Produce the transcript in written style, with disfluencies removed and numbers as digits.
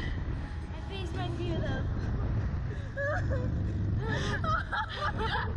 I phased my view though.